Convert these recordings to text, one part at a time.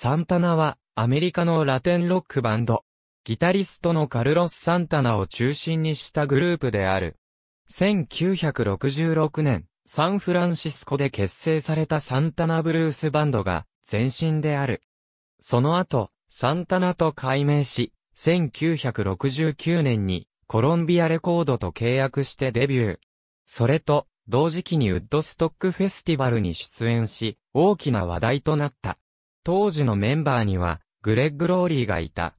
サンタナはアメリカのラテンロックバンド。ギタリストのカルロス・サンタナを中心にしたグループである。1966年、サンフランシスコで結成されたサンタナブルースバンドが前身である。その後、サンタナと改名し、1969年にコロンビアレコードと契約してデビュー。それと、同時期にウッドストックフェスティバルに出演し、大きな話題となった。当時のメンバーには、グレッグ・ローリーがいた。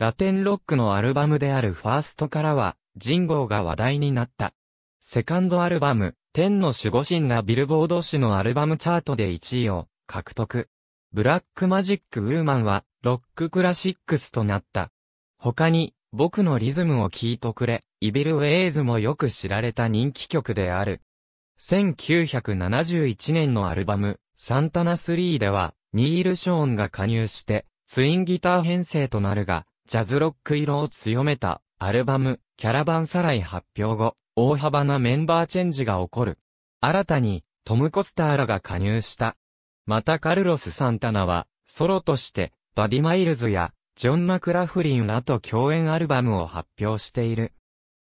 ラテンロックのアルバムであるファーストからは、ジンゴが話題になった。セカンドアルバム、天の守護神がビルボード誌のアルバムチャートで1位を獲得。ブラックマジックウーマンは、ロッククラシックスとなった。他に、僕のリズムを聴いとくれ、イビルウェイズもよく知られた人気曲である。1971年のアルバム、サンタナ3では、ニール・ショーンが加入して、ツインギター編成となるが、ジャズロック色を強めたアルバムキャラバンサライ発表後、大幅なメンバーチェンジが起こる。新たにトム・コスターらが加入した。またカルロス・サンタナはソロとしてバディ・マイルズやジョン・マクラフリンらと共演アルバムを発表している。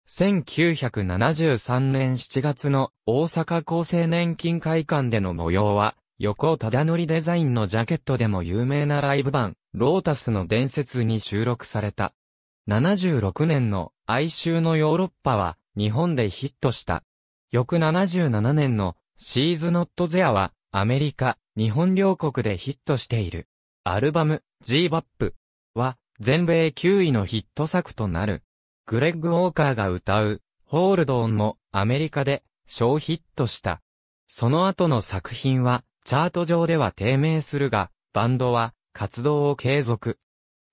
1973年7月の大阪厚生年金会館での模様は、横尾忠則デザインのジャケットでも有名なライブ版、ロータスの伝説に収録された。76年の哀愁のヨーロッパは日本でヒットした。翌77年のシーズノットゼアはアメリカ、日本両国でヒットしている。アルバム G-Bop は全米9位のヒット作となる。グレッグ・ウォーカーが歌うホールドオンもアメリカで小ヒットした。その後の作品はチャート上では低迷するが、バンドは活動を継続。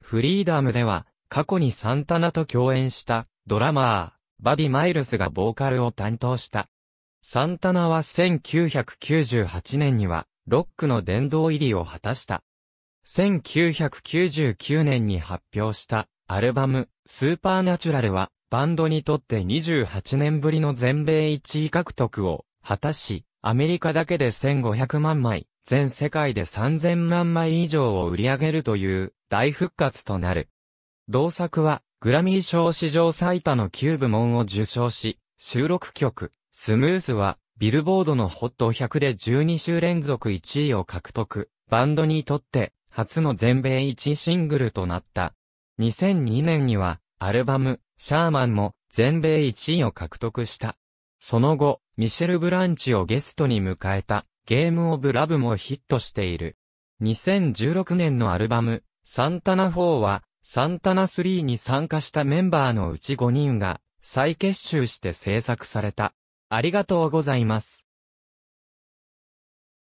フリーダムでは、過去にサンタナと共演したドラマー、バディ・マイルスがボーカルを担当した。サンタナは1998年には、ロックの殿堂入りを果たした。1999年に発表したアルバム、スーパーナチュラルは、バンドにとって28年ぶりの全米1位獲得を果たし、アメリカだけで1500万枚、全世界で3000万枚以上を売り上げるという大復活となる。同作はグラミー賞史上最多の9部門を受賞し、収録曲、スムースはビルボードのホット100で12週連続1位を獲得、バンドにとって初の全米1位シングルとなった。2002年にはアルバム、シャーマンも全米1位を獲得した。その後、ミシェル・ブランチをゲストに迎えたゲーム・オブ・ラブもヒットしている。2016年のアルバム、サンタナ4は、サンタナ3に参加したメンバーのうち5人が再結集して制作された。ありがとうございます。